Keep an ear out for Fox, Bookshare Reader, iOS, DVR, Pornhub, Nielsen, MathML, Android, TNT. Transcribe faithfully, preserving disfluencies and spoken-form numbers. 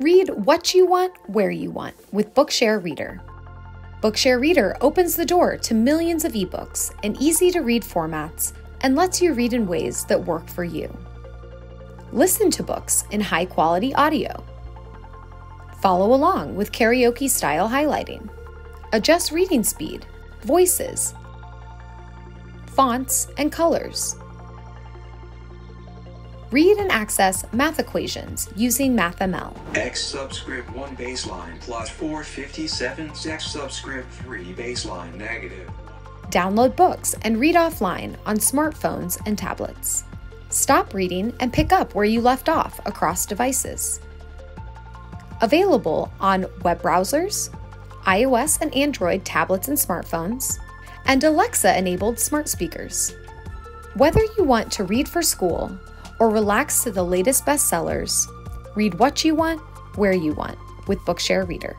Read what you want, where you want with Bookshare Reader. Bookshare Reader opens the door to millions of ebooks in easy-to-read formats and lets you read in ways that work for you. Listen to books in high-quality audio. Follow along with karaoke-style highlighting. Adjust reading speed, voices, fonts, and colors. Read and access math equations using MathML. X subscript one baseline plus four fifty-seven X subscript three baseline negative. Download books and read offline on smartphones and tablets. Stop reading and pick up where you left off across devices. Available on web browsers, iOS and Android tablets and smartphones, and Alexa-enabled smart speakers. Whether you want to read for school, or relax to the latest bestsellers, read what you want, where you want with Bookshare Reader.